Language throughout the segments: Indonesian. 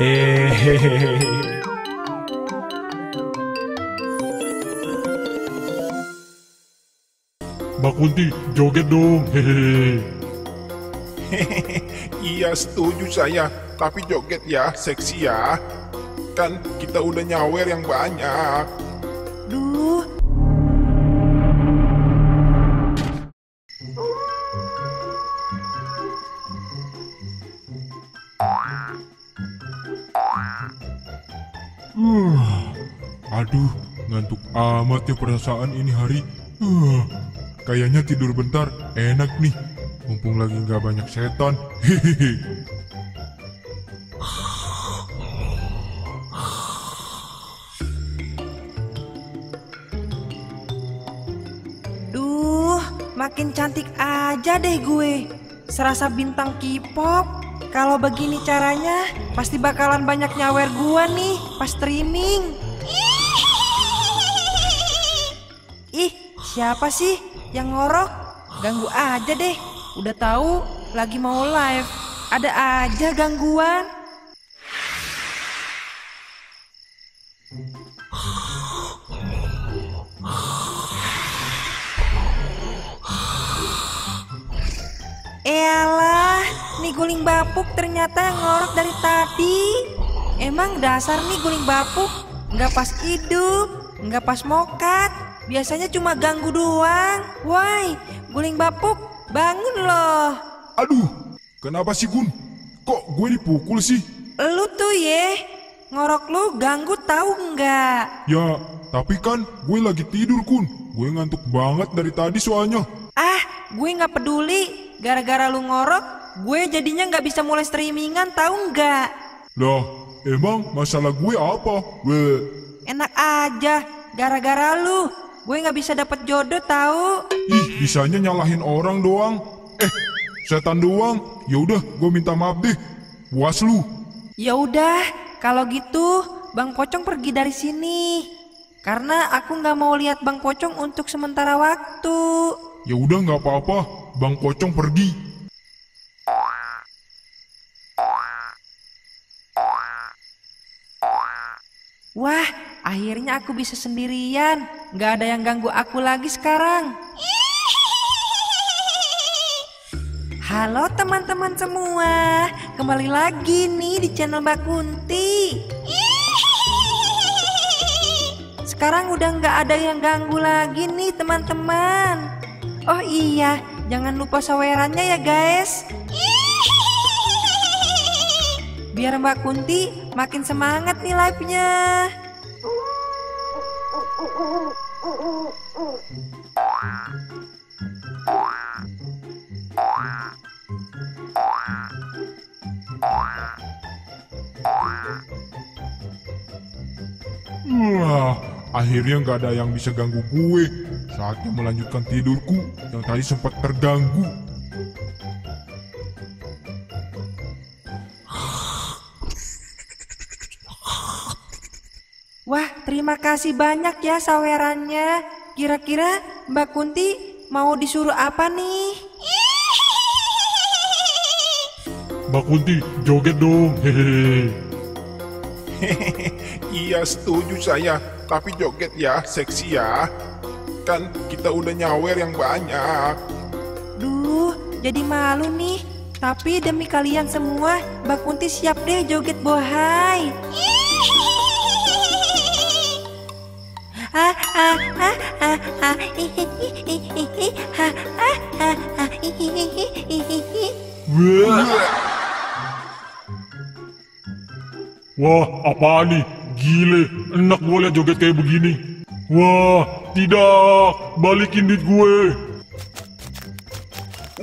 Hehehe. Mbak Kunti, joget dong, hehehe. Iya, setuju saya. Tapi joget ya, seksi ya. Kan kita udah nyawer yang banyak. Duh. Aduh, ngantuk amat ya perasaan ini hari. Kayaknya tidur bentar, enak nih. Mumpung lagi nggak banyak setan. Hehehe. Duh, makin cantik aja deh gue. Serasa bintang K-pop. Kalau begini caranya, pasti bakalan banyak nyawer gua nih pas streaming. Ih, siapa sih yang ngorok? Ganggu aja deh. Udah tahu lagi mau live, ada aja gangguan. Eyalah, nih guling bapuk ternyata yang ngorok dari tadi. Emang dasar nih guling bapuk, nggak pas hidup, nggak pas mokat. Biasanya cuma ganggu doang. Woi, guling bapuk, bangun loh. Aduh, kenapa sih Gun? Kok gue dipukul sih? Lu tuh ye, ngorok lu ganggu tahu nggak? Ya, tapi kan gue lagi tidur Kun. Gue ngantuk banget dari tadi soalnya. Ah, gue nggak peduli. Gara-gara lu ngorok, gue jadinya nggak bisa mulai streamingan tahu nggak? Loh, emang masalah gue apa? Enak aja, gara-gara lu. Gue nggak bisa dapet jodoh tahu. Ih, bisanya nyalahin orang doang. Setan doang. Ya udah, gue minta maaf deh. Puas lu. Ya udah, kalau gitu Bang Pocong pergi dari sini. Karena aku nggak mau lihat Bang Pocong untuk sementara waktu. Ya udah, nggak apa-apa. Bang Pocong pergi. Wah, akhirnya aku bisa sendirian. Gak ada yang ganggu aku lagi sekarang. Halo teman-teman semua, kembali lagi nih di channel Mbak Kunti. Sekarang udah gak ada yang ganggu lagi nih teman-teman. Oh iya, jangan lupa sawerannya ya guys. Biar Mbak Kunti makin semangat nih live-nya. Wah, akhirnya nggak ada yang bisa ganggu gue. Saatnya melanjutkan tidurku yang tadi sempat terganggu. Wah, terima kasih banyak ya sawerannya. Kira-kira Mbak Kunti mau disuruh apa nih? Mbak Kunti, joget dong. Hehehe. Iya, setuju saya. Tapi joget ya, seksi ya. Kan kita udah nyawer yang banyak. Duh, jadi malu nih. Tapi demi kalian semua, Mbak Kunti siap deh joget bohai. Wah, apa nih? Gile, enak gue liat joget kayak begini. Wah, tidak, balikin duit gue.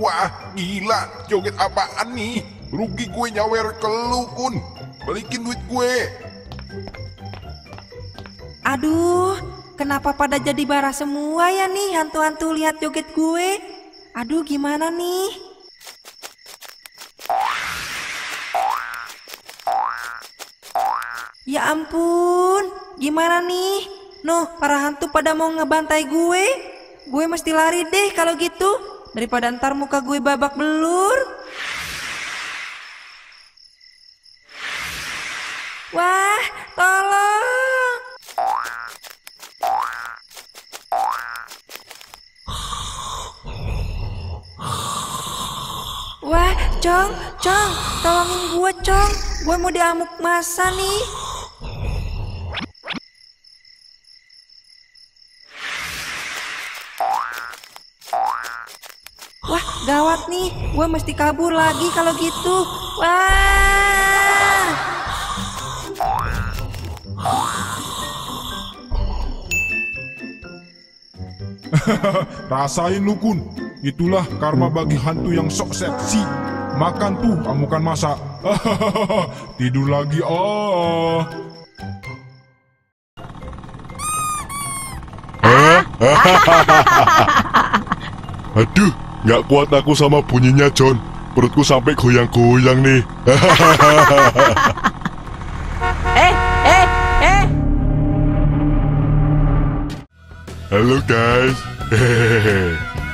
Wah, gila, joget apaan nih? Rugi gue nyawer ke lu, Kun. Balikin duit gue. Aduh, kenapa pada jadi bara semua ya nih hantu-hantu lihat joget gue? Aduh, gimana nih? Ya ampun, gimana nih? Noh, para hantu pada mau ngebantai gue. Gue mesti lari deh kalau gitu. Daripada ntar muka gue babak belur. Wah, tolong. Wah, Cong, tolongin gue, Cong. Gue mau diamuk masa nih. Wah, gawat nih. Gue mesti kabur lagi kalau gitu. Wah. Rasain lu, Kun. Itulah karma bagi hantu yang sok seksi. Makan tuh amukan masa. Tidur lagi. Oh. Aduh, nggak kuat aku sama bunyinya, John. Perutku sampai goyang-goyang nih. Halo guys.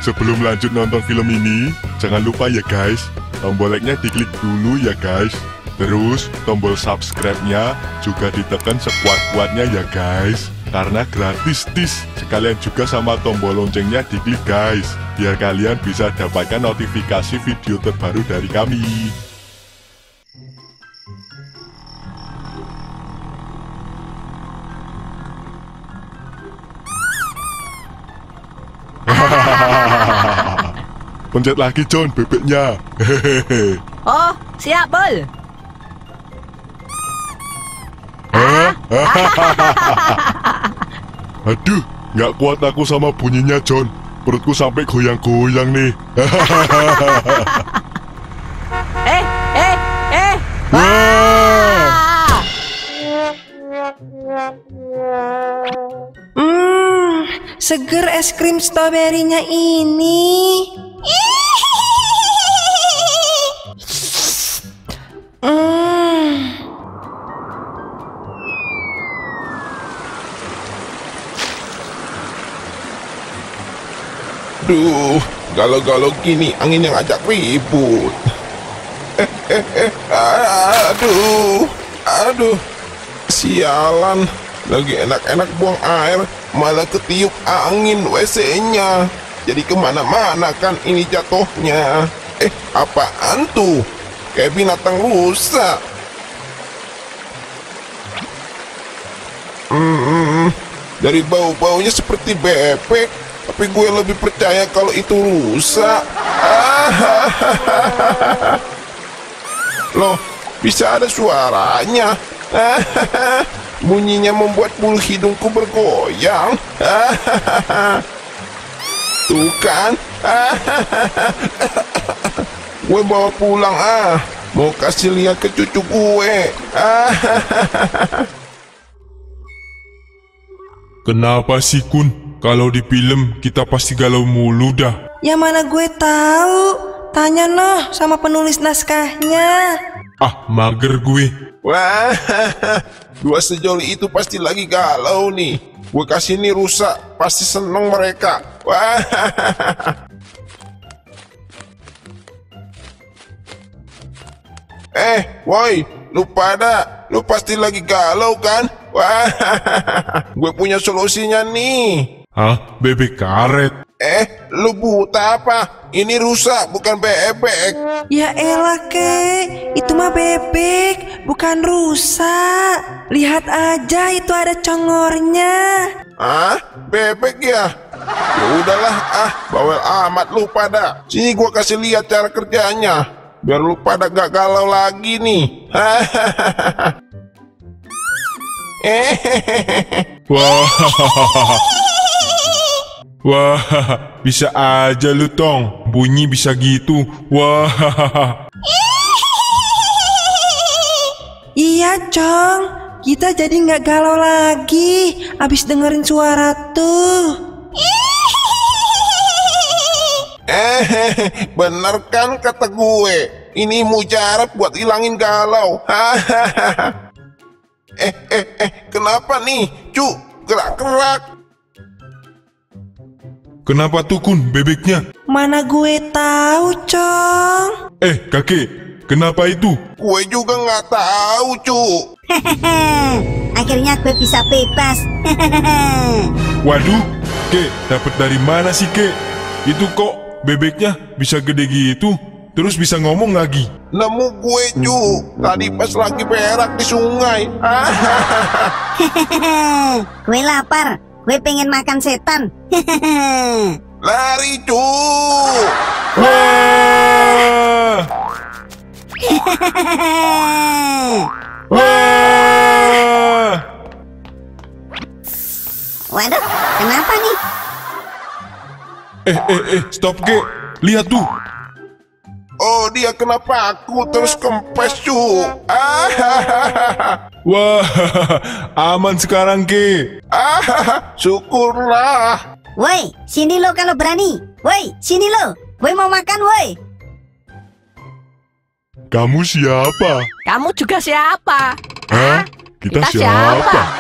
Sebelum lanjut nonton film ini, jangan lupa ya guys, tombol like-nya diklik dulu ya guys. Terus tombol subscribe-nya juga ditekan sekuat-kuatnya ya guys. Karena gratis tis. Sekalian juga sama tombol loncengnya diklik guys. Biar kalian bisa dapatkan notifikasi video terbaru dari kami. Pencet lagi, John, bebeknya. Hehehe. Oh, siap, Bol. Aduh, nggak kuat aku sama bunyinya, John. Perutku sampai goyang-goyang nih. Seger es krim stroberinya ini. Duh, galau-galau gini angin yang ajak ribut. Aduh, sialan. Lagi enak-enak buang air, malah ketiup angin WC-nya. Jadi kemana-mana kan ini jatuhnya. Apaan tuh? Kayak binatang rusak. Dari bau-baunya seperti bebek. Tapi gue lebih percaya kalau itu rusak. Loh, bisa ada suaranya. Bunyinya membuat bulu hidungku bergoyang. Tuh kan. Gue bawa pulang ah. Mau kasih lihat ke cucu gue. Kenapa sih, Kun? Kalau di film kita pasti galau mulu dah. Ya mana gue tahu. Tanya noh sama penulis naskahnya. Ah, mager gue. Wah, dua sejoli itu pasti lagi galau nih. Gue kasih ini rusak, pasti seneng mereka. Wah. Woi, lu pada, lu pasti lagi galau kan? Wah. Gue punya solusinya nih. Hah, bebek karet? Lu buta apa? Ini rusak, bukan bebek. Ya elah, kek. Itu mah bebek, bukan rusak. Lihat aja, itu ada congornya. Ah, bebek ya? Ya udahlah, ah, bawel amat lu pada. Sini gua kasih lihat cara kerjanya, biar lu pada gak galau lagi nih. Hahaha. Wah, bisa aja lu, Tong. Bunyi bisa gitu. Wah. Iya, Cong. Kita jadi nggak galau lagi abis dengerin suara tuh. Bener kan kata gue. Ini mujarab buat hilangin galau. Hahaha. Kenapa nih, cu? Gerak-gerak. Kenapa tuh, Kun, bebeknya? Mana gue tahu, Cong. Kakek, kenapa itu? Gue juga nggak tahu, Cuk. Akhirnya gue bisa bebas. Waduh, Kek, dapat dari mana sih, Kek? Itu kok bebeknya bisa gede gitu, terus bisa ngomong lagi. Nemu gue, cu, tadi pas lagi berak di sungai. Gue lapar, gue pengen makan setan. Lari, cu. Wah! Wah! Waduh, kenapa nih? Stop, Ge. Lihat tuh. Oh, dia kenapa aku terus kempes, cu. Wah, aman sekarang, Ge. Syukurlah. Woi, sini lo kalau berani. Woi, sini lo. Woi, mau makan, woi. Kamu siapa? Kamu juga siapa? Hah? Kita siapa?